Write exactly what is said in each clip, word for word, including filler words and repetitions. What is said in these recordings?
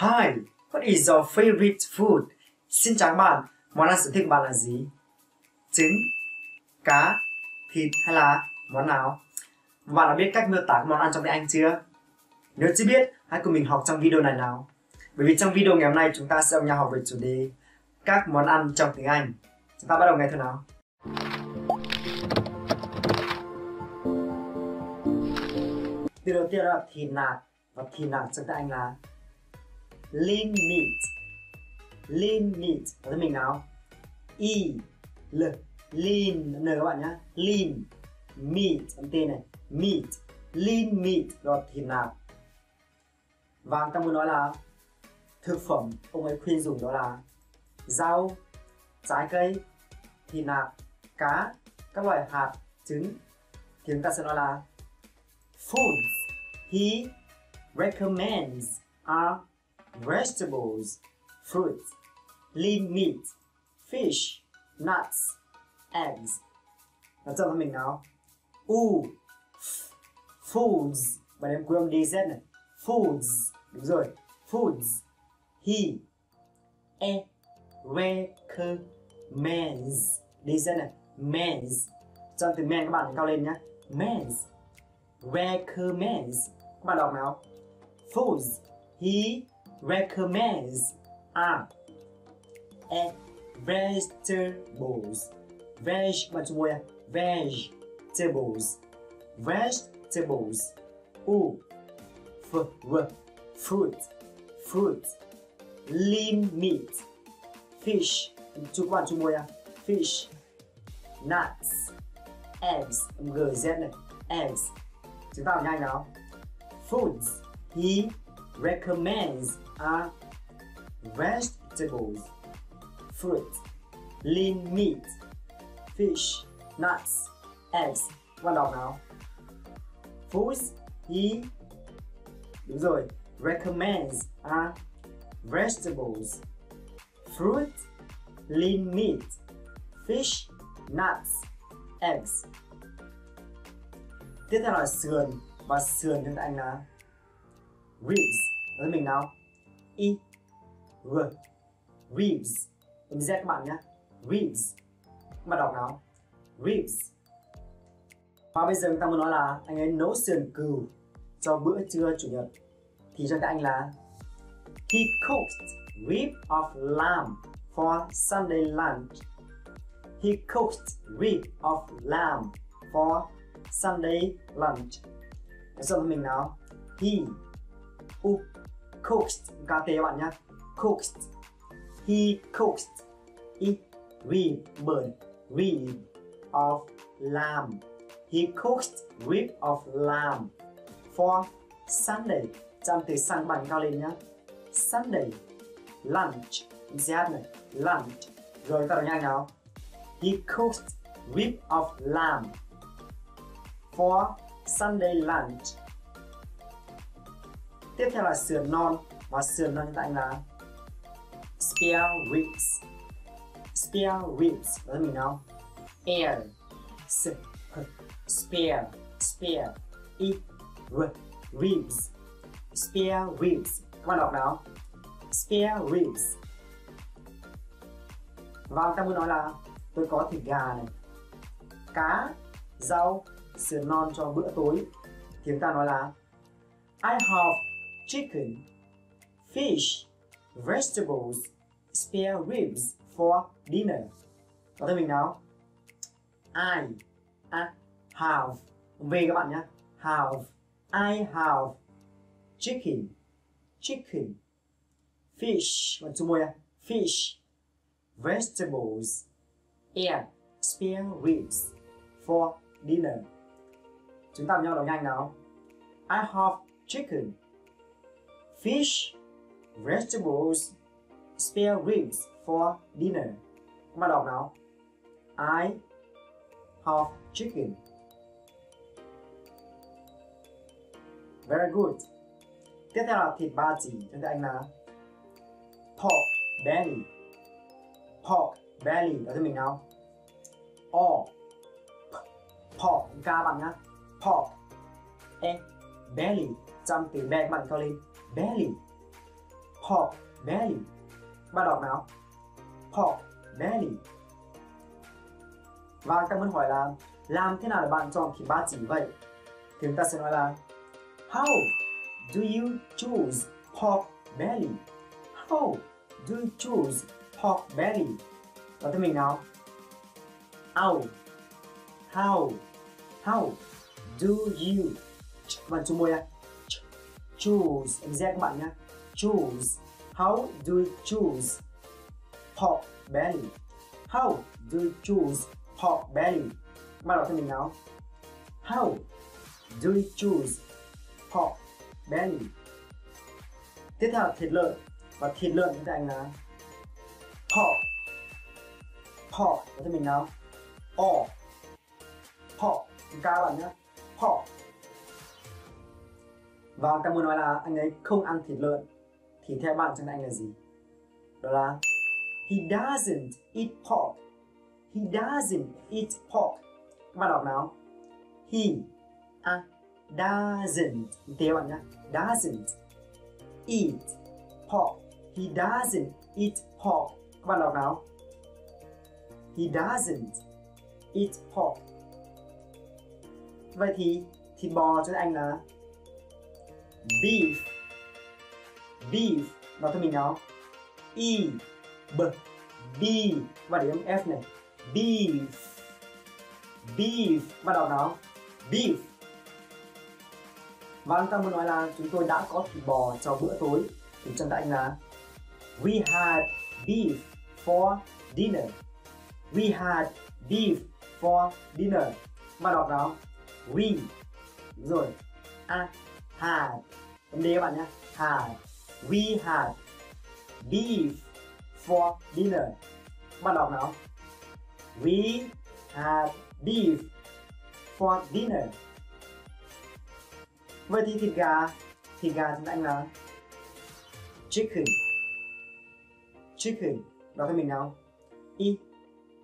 Hi, what is your favorite food? Xin chào các bạn, món ăn sở thích của bạn là gì? Trứng, cá, thịt hay là món nào? Bạn đã biết cách miêu tả món ăn trong tiếng Anh chưa? Nếu chưa biết, hãy cùng mình học trong video này nào. Bởi vì trong video ngày hôm nay chúng ta sẽ cùng nhau học về chủ đề các món ăn trong tiếng Anh. Chúng ta bắt đầu ngay thôi nào. Từ đầu tiên là thịt nạc, và thịt nạc trong tiếng Anh là lean meat. Lean meat là mình nào? E L lean n các bạn nhé. Lean meat âm tên này, meat, lean meat là thịt nạc. Và ta muốn nói là thực phẩm ông ấy khuyên dùng đó là rau, trái cây, thịt nạc, cá, các loại hạt, trứng. Thì chúng ta sẽ nói là foods he recommends are vegetables, fruits, lean meat, fish, nuts, eggs. Nói cho mình nào. U foods, bạn em cuối âm dz này. Foods, đúng rồi. Foods he e recommends dz này. Mens. Trong từ men các bạn cao lên nhé. Mens recommends. Các bạn đọc nào. Foods he recommends are a vegetables. Veg mà chúng mua vegetables. Vegetables. U f r fruit. Fruit. Lean meat. Fish. Chúng bạn chúng mua fish. Nuts. Eggs. G z này. Eggs. Chúng ta học nhanh nào. Foods he recommends are vegetables, fruit, lean meat, fish, nuts, eggs. Quan đọc nào. Foods he đúng rồi recommends are vegetables, fruit, lean meat, fish, nuts, eggs. Tiếp theo là sườn, và sườn tiếng Anh là ribs. Nói mình nào. I R ribs. Em Z các bạn nhé. Ribs. Mà đọc nào. Ribs. Và bây giờ chúng ta muốn nói là anh ấy nấu sườn cừu cho bữa trưa chủ nhật. Thì cho các anh là he cooked rib of lamb for Sunday lunch. He cooked rib of lamb for Sunday lunch. Nói cho mình nào. He U cooked cá tê các bạn nhé. Cooked he cooked eat rib bird rib of lamb. He cooked rib of lamb for Sunday. Trong từ sang bàn cao lên nhá. Sunday lunch z này lunch. Rồi ta đọc nhanh nào. He cooked rib of lamb for Sunday lunch. Tiếp theo là sườn non, và sườn non hiện tại là spare ribs. Spare ribs là mình nào. Air S -p spare spare I R ribs. Spare ribs. Các bạn đọc nào. Spare ribs. Và ta muốn nói là tôi có thịt gà này, cá, rau, sườn non cho bữa tối. Thì chúng ta nói là I have chicken, fish, vegetables, spare ribs for dinner. Có tên mình nào. I, I have về các bạn nhé. Have I have chicken, chicken, fish và chúng mua fish, vegetables, and spare ribs for dinner. Chúng ta cùng nhau đọc nhanh nào. I have chicken, fish, vegetables, spare ribs for dinner. Các bạn đọc nào. I have chicken. Very good. Tiếp theo là thịt ba chỉ. Chúng ta anh là pork belly. Pork belly. Đó cho mình nào. O pork ca bằng nhá. Pork e belly. Trong từ bè các bạn cao lên belly Portmanteau. Bạn đọc nào? Portmanteau. Và các bạn hỏi là làm thế nào để bạn chọn cái ba chỉ vậy? Thì chúng ta sẽ nói là How do you choose portmanteau? How do you choose portmanteau? Nói thêm mình nào. How, how, how do you, các bạn chung môi nha, choose, em dạy các bạn nhé, choose, how do you choose portmanteau? How do you choose portmanteau? Các bạn đọc thêm mình nào. How do you choose portmanteau? Tiếp theo là thịt lợn, và thịt lợn chúng ta anh là pork. Pork, nói cho mình nào. Pork, pork, chúng ta bạn nhé, pork. Và ta muốn nói là anh ấy không ăn thịt lợn, thì theo bạn chúng ta anh là gì? Đó là he doesn't eat pork. He doesn't eat pork. Các bạn đọc nào. He à, doesn't, thế bạn nhé, doesn't eat pork. He doesn't eat pork. Các bạn đọc nào. He doesn't eat pork. Vậy thì thịt bò cho anh là beef. Beef, đọc cho mình nào. E b b, và để âm f này. Beef, beef, và đọc nào. Beef. Và chúng ta muốn nói là chúng tôi đã có thịt bò cho bữa tối, thì chúng ta anh là we had beef for dinner. We had beef for dinner. Mà đọc nào. We, đúng rồi, a had, em đê các bạn nhé, had. We had beef for dinner. Mà đọc nào. We had beef for dinner. Vậy thì thịt gà, thịt gà chúng ta anh là chicken. Chicken, đọc cho mình nào. E,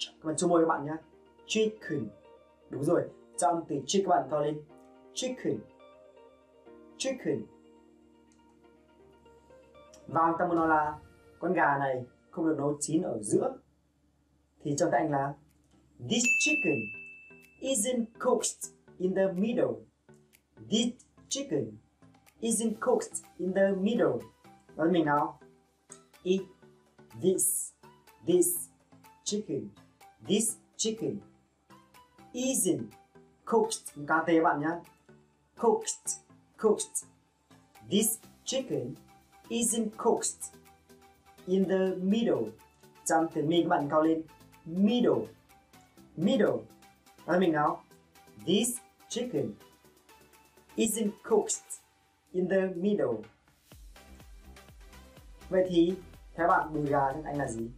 các bạn chung môi các bạn nhé, chicken. Đúng rồi, trong từ chick các bạn to lên. Chicken, chicken. Và ta muốn nói là con gà này không được nấu chín ở giữa, thì trong các anh là this chicken isn't cooked in the middle. This chicken isn't cooked in the middle. Nói mình nào. Eat this, this chicken, this chicken isn't cooked, các bạn nhé, cooked, cooked. This chicken isn't cooked in the middle. Trong từ mi các bạn cao lên, middle, middle. Nói mình nào. This chicken isn't cooked in the middle. Vậy thì theo bạn đùi gà thì anh là gì?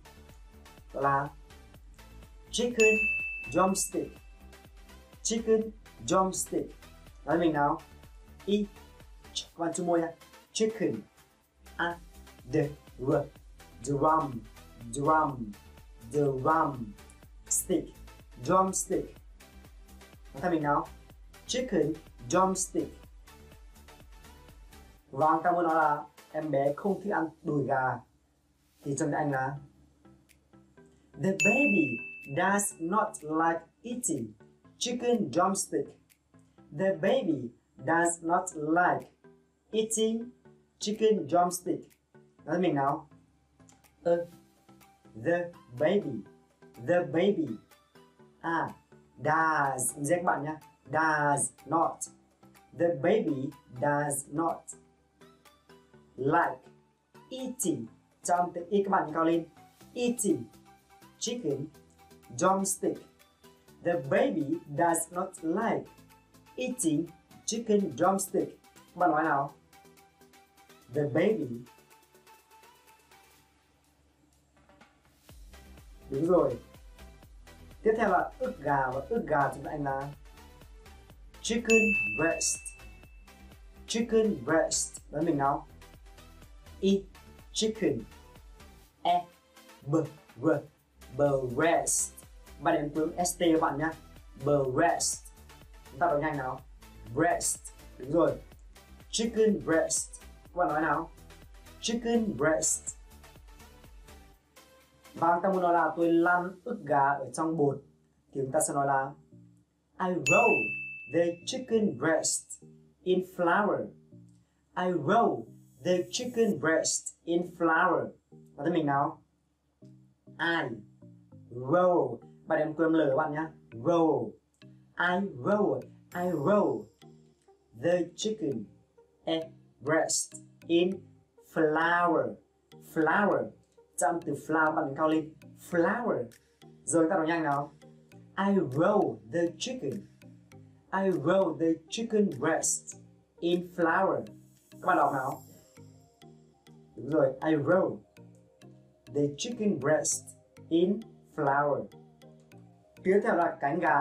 Đó là chicken drumstick. Chicken drumstick. Nói mình nào. E, các bạn chú môi nha, chicken a d r drum, drum, drum stick, drumstick. Nói theo mình nào. Chicken drumstick. Và ta muốn nói là em bé không thích ăn đùi gà, thì trong tiếng Anh là the baby does not like eating chicken drumstick. The baby does not like eating chicken drumstick. Nói mình nào. Uh, the baby, the baby à, does, em các bạn nhé, does not. The baby does not like eating, trong từ ít các bạn cao lên, eating chicken drumstick. The baby does not like eating chicken drumstick. Bạn nói nào. The baby, đúng rồi. Tiếp theo là ức gà, và ức gà chúng ta anh là chicken breast. Chicken breast, nói mình nào. Eat chicken e b r breast, và đến tướng st các bạn nhé, breast. Chúng ta đọc nhanh nào. Breast, đúng rồi, chicken breast. Các bạn nói nào. chicken breast. Và chúng ta muốn nói là tôi lăn ức gà ở trong bột thì chúng ta sẽ nói là I rolled the chicken breast in flour. I rolled the chicken breast in flour. Và thế mình nào? I roll. Bạn em quên lời các bạn nhé. Roll. I roll. I roll the chicken breast in flour. Flour. Chạm từ flour bạn cao lên. Flour. Rồi ta đọc nhanh nào. I roll the chicken. I roll the chicken breast in flour. Các bạn đọc nào. Đúng rồi. I roll the chicken breast in flour. Tiếp theo là cánh gà.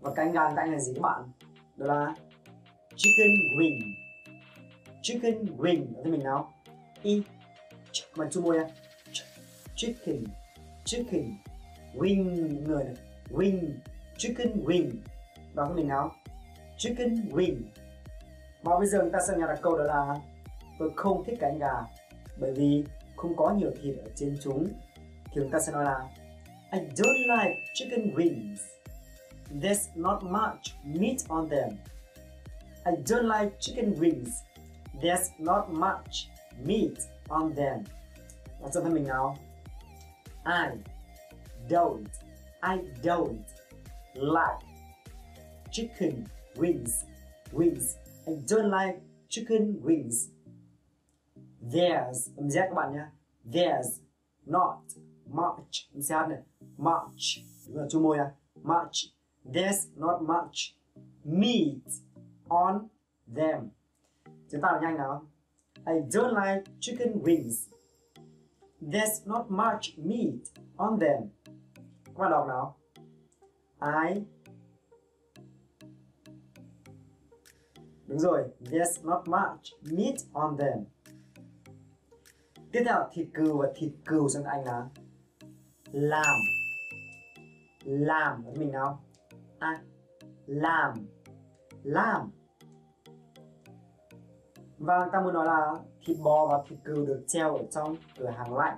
Và cánh gà tại là gì các bạn? Đó là chicken wing. Chicken wing. Thế mình nào? I. Mình chung môi nha. Chicken. Chicken. Wing. Người này. Wing. Chicken wing. Đó các mình nào? Chicken wing. Và bây giờ chúng ta sẽ nhặt được câu đó là tôi không thích cánh gà bởi vì không có nhiều thịt ở trên chúng. Thì chúng ta sẽ nói là I don't like chicken wings. There's not much meat on them. I don't like chicken wings. There's not much meat on them. Và cho thân mình nào. I don't. I don't like chicken wings. Wings. I don't like chicken wings. There's. Âm Z các bạn nhé. There's not much. Âm Z này. Much. Đúng là chú môi à. Much. There's not much meat on them. Chúng ta đọc nhanh nào. I don't like chicken wings. There's not much meat on them. Các bạn đọc nào. I. Đúng rồi. There's not much meat on them. Tiếp theo thịt cừu và thịt cừu sang Anh là lamb. Lamb. Với mình nào. À, lamb. Lamb. Và ta muốn nói là thịt bò và thịt cừu được treo ở trong cửa hàng lạnh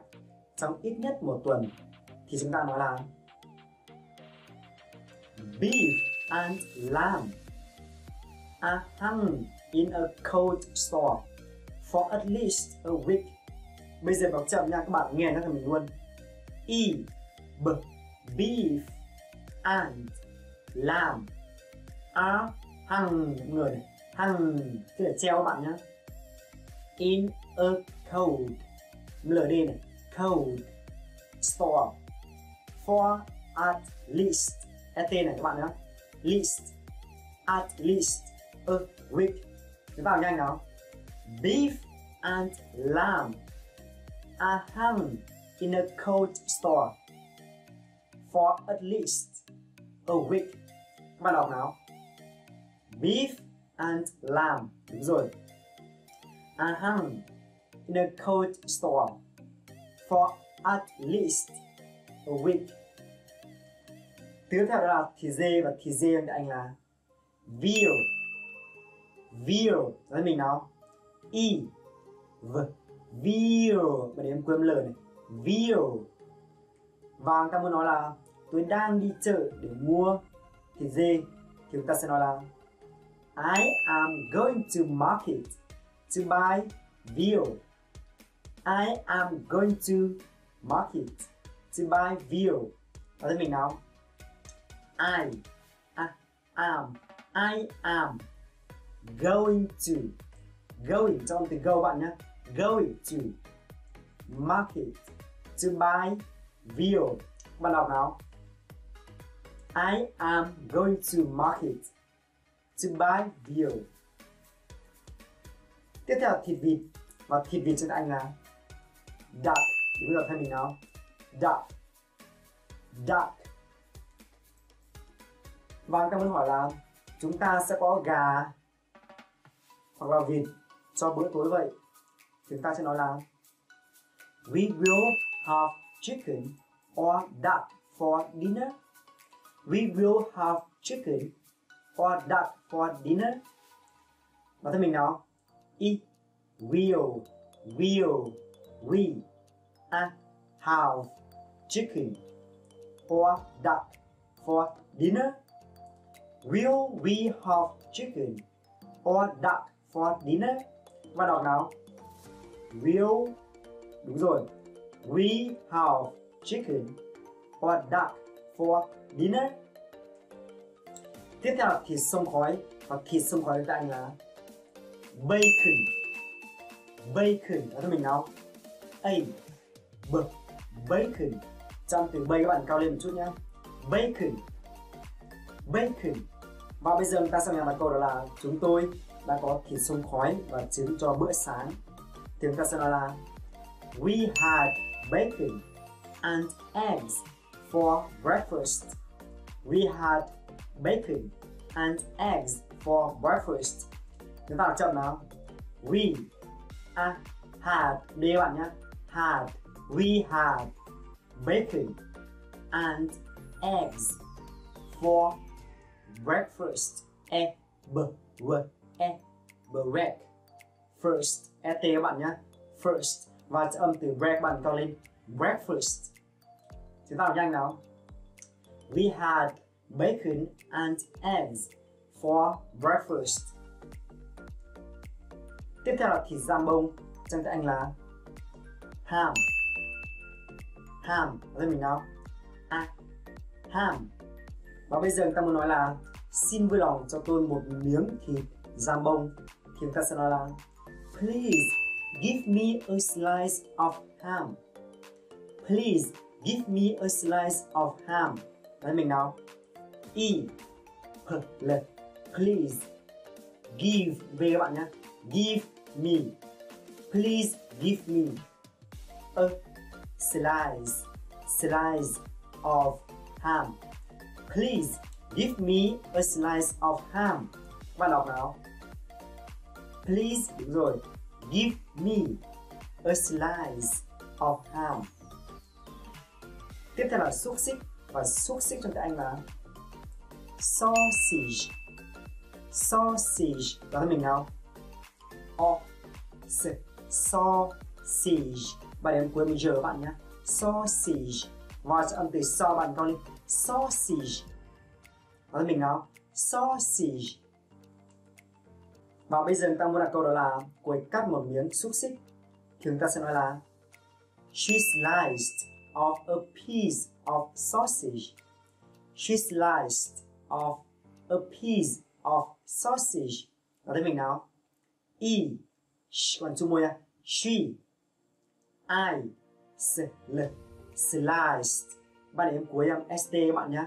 trong ít nhất một tuần. Thì chúng ta nói là beef and lamb are hung in a cold store for at least a week. Bây giờ đọc chậm nha các bạn, nghe nó thành mình luôn. E b beef and lamb are hung, người này, hung tức là treo các bạn nhá. In a cold, lờ đê này, cold store for at least, et này các bạn nhá. Least, at least a week. Chúng ta vào nhanh nào. Beef and lamb are hung in a cold store for at least a week. Các bạn đọc nào. Beef and lamb. Đúng rồi. Are hung in a cold store for at least a week. Tiếp theo đó là thịt dê và thịt dê anh Anh là veal. Veal. Nói mình nào. E v veal. Và để em quên lời này. Veal. Và ta muốn nói là tôi đang đi chợ để mua thịt dê. Thì chúng ta sẽ nói là I am going to market to buy veal. I am going to market to buy veal. Và thế mình nào. I, I am. I am going to. Going trong từ go bạn nhé. Going to market to buy veal. Bạn đọc nào. I am going to market to buy veal. Tiếp theo thịt vịt. Và thịt vịt trên Anh là duck. Đúng rồi, thay mình nào. Duck. Duck. Và ta muốn hỏi là chúng ta sẽ có gà hoặc là vịt cho bữa tối vậy. Chúng ta sẽ nói là we will have chicken or duck for dinner. We will have chicken or duck for dinner. Và thế mình nào. It will. Will we have chicken or duck for dinner? Will we have chicken or duck for dinner? Và đọc nào? Will, đúng rồi. We have chicken or duck for dinner. Tiếp theo là thịt sông khói, và thịt sông khói tại Anh là bacon. Bacon là mình nào? A, B, bacon. Trong từ bay các bạn cao lên một chút nhé. Bacon, bacon. Và bây giờ chúng ta sang nhà mặt câu đó là chúng tôi đã có thịt sông khói và trứng cho bữa sáng. Thì chúng ta sẽ nói là we had bacon and eggs for breakfast. We had bacon and eggs for breakfast. Chúng ta đọc chậm nào. We à, had đi các bạn nhé. Had, we had bacon and eggs for breakfast. E b w e break first. E t các bạn nhé. First. Và âm từ break bạn cao lên. Breakfast. Chúng ta đọc nhanh nào. We had bacon and eggs for breakfast. Tiếp theo là thịt giam bông, trong tiếng Anh là ham. Ham, là mình nào? À, ham. Và bây giờ người ta muốn nói là xin vui lòng cho tôi một miếng thịt giam bông. Thì người ta sẽ nói là please give me a slice of ham. Please give me a slice of ham. Là mình nào? E P L please. Give về các bạn nhé. Give me. Please give me a slice. Slice of ham. Please give me a slice of ham. Các bạn đọc nào? Please, đúng rồi. Give me a slice of ham. Tiếp theo là xúc xích, và xúc xích trong tiếng Anh là sausage. Sausage là mình nào? O S sausage. Và đến cuối mình giờ bạn nhé. Sausage. Và âm từ so bạn con đi. Sausage. Và mình nào? Sausage. Và bây giờ ta muốn đặt câu đó là cô ấy cắt một miếng xúc xích. Thì chúng ta sẽ nói là she sliced off a piece of sausage. She sliced off a piece of sausage. Và đến mình nào? E, còn chung môi à? She, I, S, L, sliced. Bạn đến cuối âm ét tê các bạn nhé.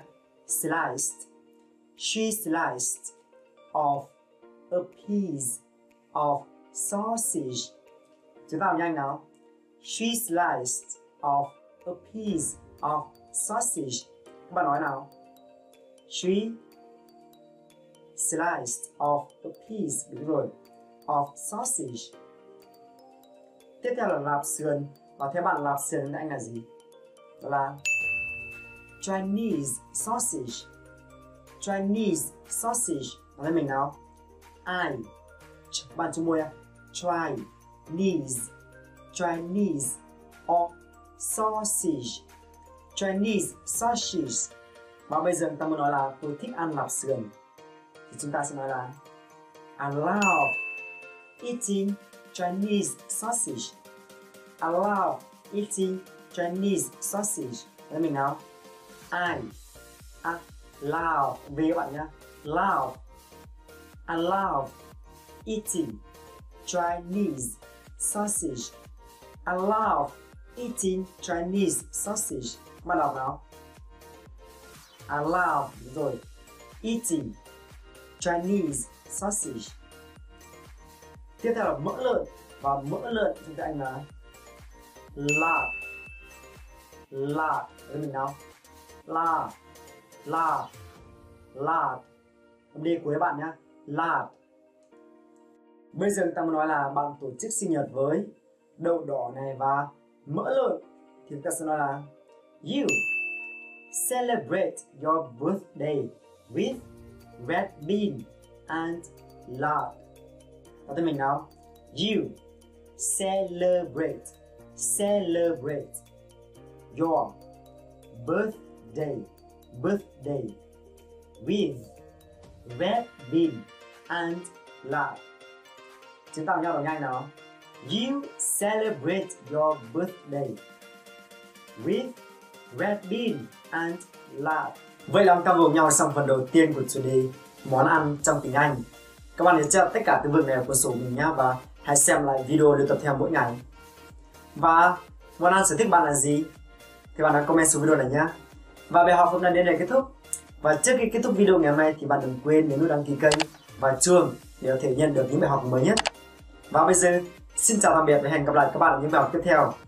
Sliced. She sliced off a piece of sausage. Chúng ta đọc nhanh nào. She sliced off a piece of sausage. Các bạn nói nào. She sliced off a piece. Đúng rồi. Of sausage. Tiếp theo là lạp sườn, và theo bạn lạp sườn tiếng Anh là gì? Đó là Chinese sausage. Chinese sausage. Và đây mình nào? I. Bạn chung môi à? Chinese. Chinese or sausage. Chinese sausage. Và bây giờ ta muốn nói là tôi thích ăn lạp sườn. Thì chúng ta sẽ nói là I love eating Chinese sausage. I love eating Chinese sausage. Nói mình nào? I I love. Về các bạn nhé. Love. I love eating Chinese sausage. I love eating Chinese sausage. Các bạn đọc nào? I love. Rồi. Eating Chinese sausage. Tiếp theo là mỡ lợn, và mỡ lợn chúng ta anh là lard. Lard là mình nào? Lard. Lard. Lard. Âm đi cuối bạn nhé. Lard. Bây giờ người ta muốn nói là bạn tổ chức sinh nhật với đậu đỏ này và mỡ lợn. Thì chúng ta sẽ nói là you celebrate your birthday with red bean and lard. Và tên mình nào? You Celebrate, celebrate your birthday, birthday with red bean and love. Chúng ta cùng nhau đọc nhanh nào. You celebrate your birthday with red bean and love. Vậy là chúng ta cùng nhau xong phần đầu tiên của chủ đề món ăn trong tiếng Anh. Các bạn nhớ chép tất cả từ vựng này của sổ mình nhé, và hãy xem lại video được tập theo mỗi ngày. Và món ăn sở thích bạn là gì? Thì bạn hãy comment xuống video này nhé. Và bài học hôm nay đến đây kết thúc. Và trước khi kết thúc video ngày hôm nay thì bạn đừng quên nhấn nút đăng ký kênh và chuông để có thể nhận được những bài học mới nhất. Và bây giờ xin chào tạm biệt và hẹn gặp lại các bạn ở những bài học tiếp theo.